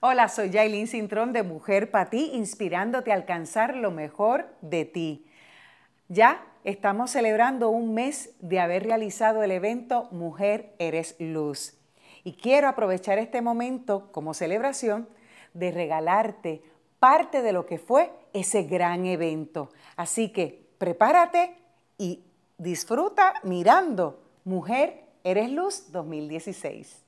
Hola, soy Jailene Cintrón de Mujer Pa' Ti, inspirándote a alcanzar lo mejor de ti. Ya estamos celebrando un mes de haber realizado el evento Mujer Eres Luz. Y quiero aprovechar este momento como celebración de regalarte parte de lo que fue ese gran evento. Así que prepárate y disfruta mirando Mujer Eres Luz 2016.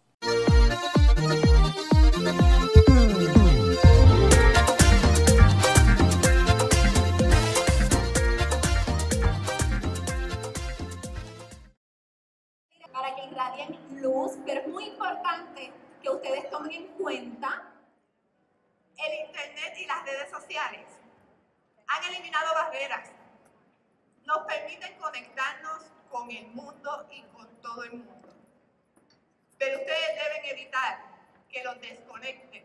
Para que irradien luz, pero es muy importante que ustedes tomen en cuenta el internet y las redes sociales. Han eliminado barreras, nos permiten conectarnos con el mundo y con todo el mundo. Pero ustedes deben evitar que los desconecten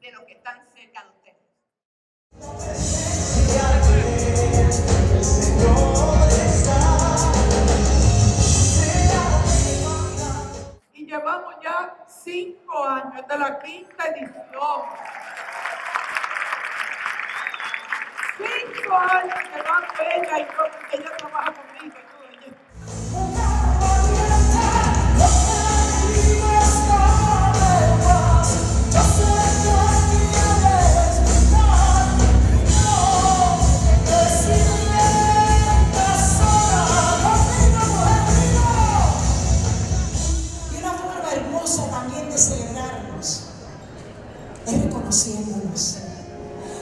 de los que están cerca de ustedes. Y llevamos ya 5 años de la 5ª edición. 5 años de más bella y todo, que ella trabaja conmigo.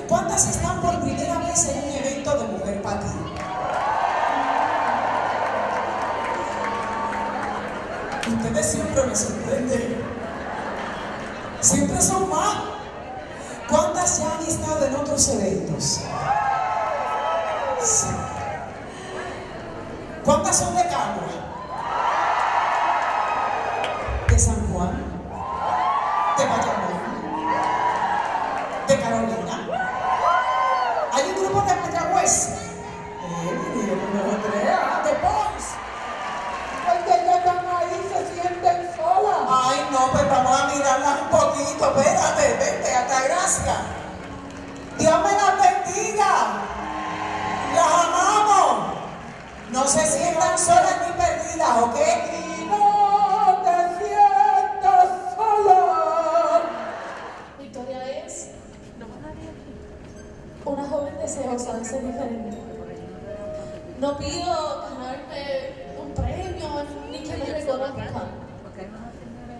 ¿Cuántas están por primera vez en un evento de Mujer Pa' Ti? Ustedes siempre me sorprenden. Siempre son más. ¿Cuántas ya han estado en otros eventos? Sí. ¿Cuántas son de Cagua? ¿De San Juan? ¿De Bayamón? ¿De Carolina? Hay un grupo de Mayagüez. De Ponce. Porque ellas están ahí, se sienten solas. Ay, no, pues vamos a mirarlas un poquito. Espérate, vente, Altagracia. Dios me las bendiga. Las amamos. No se sientan solas ni perdidas, ¿ok? Y no te sientas sola. Victoria es una joven deseosa de ser diferente. No pido ganarme un premio ni que me reconozcan,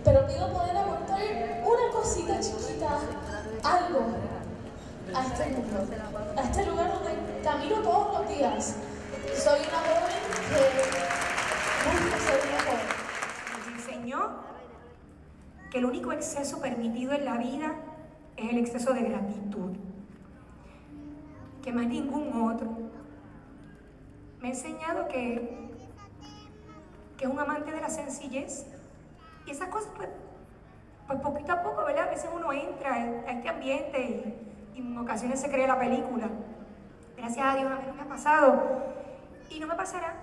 pero pido poder aportar una cosita chiquita, algo, a este mundo, a este lugar donde camino todos los días. Soy una joven que busca ser mejor. Nos enseñó que el único exceso permitido en la vida es el exceso de gratitud, que más ningún otro. Me ha enseñado que es un amante de la sencillez, y esas cosas pues poquito a poco, ¿verdad? A veces uno entra a este ambiente y en ocasiones se crea la película. Gracias a Dios a mí no me ha pasado y no me pasará,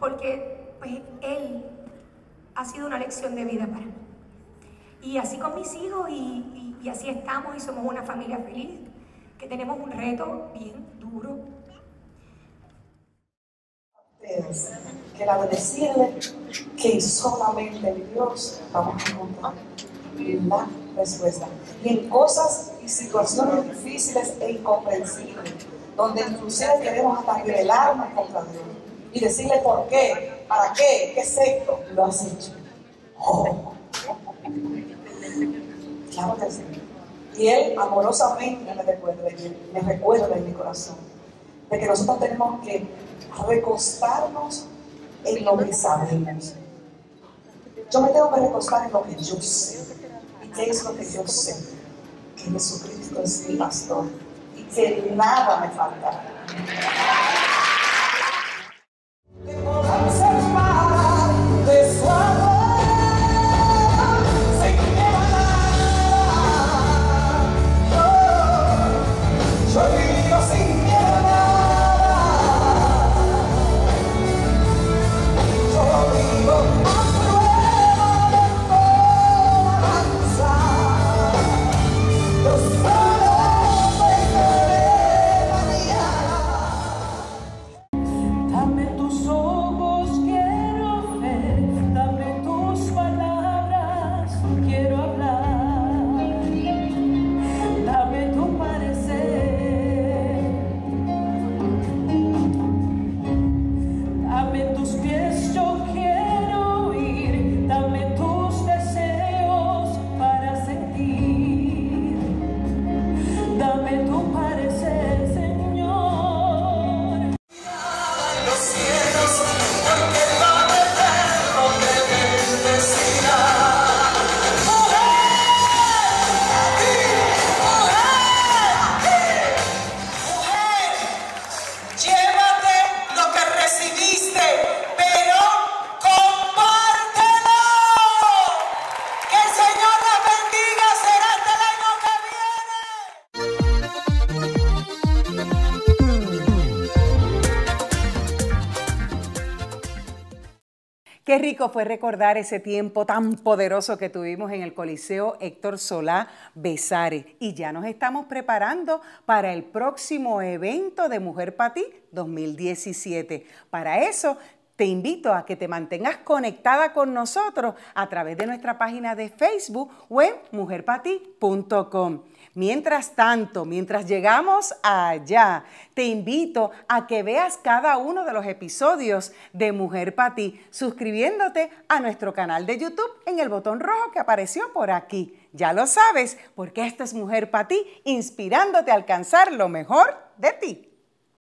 porque pues él ha sido una lección de vida para mí, y así con mis hijos y así estamos y somos una familia feliz. Que tenemos un reto bien duro. Ustedes, que la bendecirle, que solamente Dios vamos a encontrar la respuesta. Y en cosas y situaciones difíciles e incomprensibles, donde inclusive queremos hasta rebelarnos contra Dios y decirle por qué, para qué, qué es esto, lo has hecho. Oh. Claro que sí. Y Él amorosamente me recuerda en mi corazón de que nosotros tenemos que recostarnos en lo que sabemos. Yo me tengo que recostar en lo que yo sé. ¿Y qué es lo que yo sé? Que Jesucristo es mi pastor y que nada me faltará. Qué rico fue recordar ese tiempo tan poderoso que tuvimos en el Coliseo Héctor Solá Besares. Y ya nos estamos preparando para el próximo evento de Mujer Pa' Ti 2017. Para eso, te invito a que te mantengas conectada con nosotros a través de nuestra página de Facebook o en MujerPaTi.com. Mientras tanto, mientras llegamos allá, te invito a que veas cada uno de los episodios de Mujer Pa' Ti, suscribiéndote a nuestro canal de YouTube en el botón rojo que apareció por aquí. Ya lo sabes, porque esta es Mujer Pa' Ti, inspirándote a alcanzar lo mejor de ti.